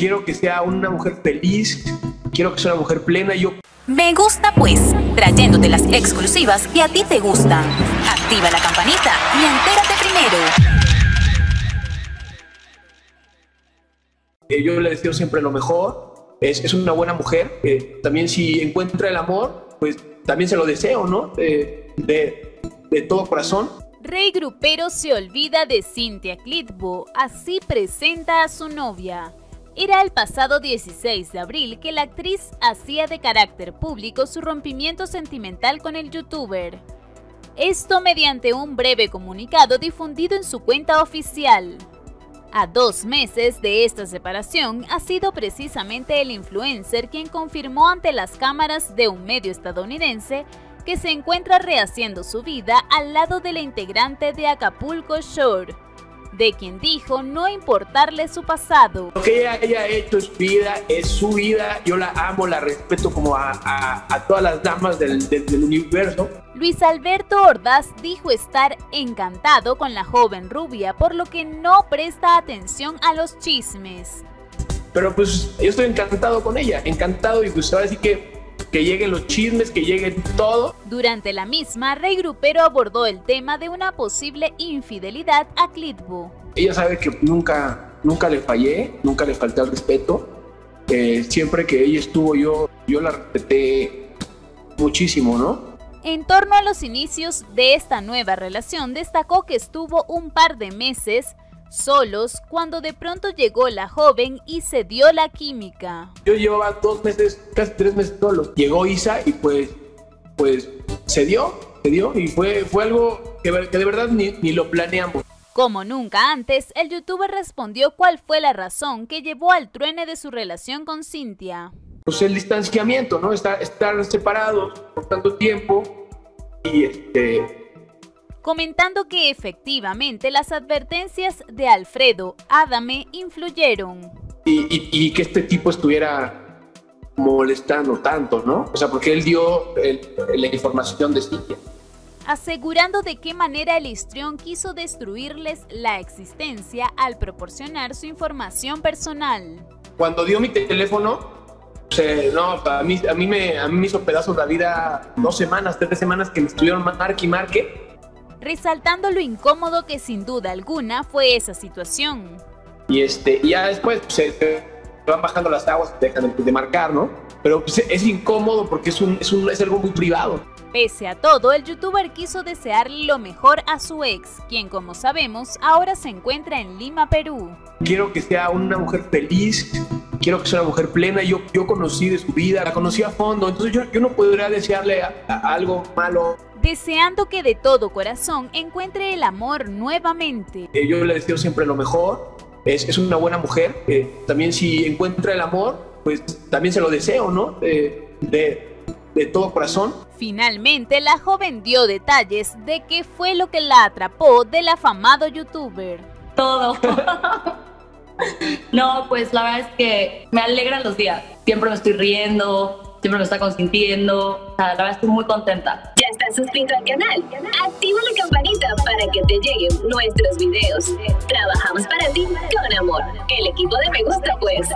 quiero que sea una mujer feliz, quiero que sea una mujer plena. Yo Me Gusta Pues, trayéndote las exclusivas que a ti te gustan. Activa la campanita y entérate primero. Yo le deseo siempre lo mejor, es una buena mujer. También si encuentra el amor, pues también se lo deseo, ¿no? De todo corazón. Rey Grupero se olvida de Cynthia Klitbo, así presenta a su novia. Era el pasado 16 de abril que la actriz hacía de carácter público su rompimiento sentimental con el youtuber. Esto mediante un breve comunicado difundido en su cuenta oficial. A 2 meses de esta separación ha sido precisamente el influencer quien confirmó ante las cámaras de un medio estadounidense que se encuentra rehaciendo su vida al lado de la integrante de Acapulco Shore, de quien dijo no importarle su pasado. Lo que ella haya hecho es su vida, yo la amo, la respeto como a todas las damas del universo. Luis Alberto Ordaz dijo estar encantado con la joven rubia, por lo que no presta atención a los chismes. Pero pues yo estoy encantado con ella, encantado, y pues ahora sí que lleguen los chismes, que lleguen todo. Durante la misma, Rey Grupero abordó el tema de una posible infidelidad a Klitbo. Ella sabe que nunca le fallé, nunca le falté al respeto. Siempre que ella estuvo yo la respeté muchísimo, ¿no? En torno a los inicios de esta nueva relación, destacó que estuvo un par de meses solos cuando de pronto llegó la joven y se dio la química. Yo llevaba 2 meses, casi 3 meses solo. Llegó Isa y pues se dio y fue algo que de verdad ni lo planeamos. Como nunca antes, el youtuber respondió cuál fue la razón que llevó al truene de su relación con Cynthia. Pues el distanciamiento, ¿no? Estar separados por tanto tiempo y comentando que efectivamente las advertencias de Alfredo Adame influyeron. Y que este tipo estuviera molestando tanto, ¿no? O sea, porque él dio la información de Cynthia. Asegurando de qué manera el histrión quiso destruirles la existencia al proporcionar su información personal. Cuando dio mi teléfono, no, a mí me hizo pedazos la vida 2 semanas, 3 semanas que me estuvieron marque. Resaltando lo incómodo que sin duda alguna fue esa situación. Y ya después se van bajando las aguas, dejan de marcar, ¿no? Pero pues es incómodo porque es algo muy privado. Pese a todo, el youtuber quiso desearle lo mejor a su ex, quien, como sabemos, ahora se encuentra en Lima, Perú. Quiero que sea una mujer feliz, quiero que sea una mujer plena. Yo conocí de su vida, la conocí a fondo, entonces yo no podría desearle a algo malo. Deseando que de todo corazón encuentre el amor nuevamente. Yo le deseo siempre lo mejor, es una buena mujer. También si encuentra el amor, pues también se lo deseo, ¿no? De todo corazón. Finalmente, la joven dio detalles de qué fue lo que la atrapó del afamado youtuber. Todo. No, pues la verdad es que me alegran los días. Siempre me estoy riendo. Siempre me está consintiendo, la verdad estoy muy contenta. Ya estás suscrito al canal, activa la campanita para que te lleguen nuestros videos. Trabajamos para ti con amor, el equipo de Me Gusta Pues.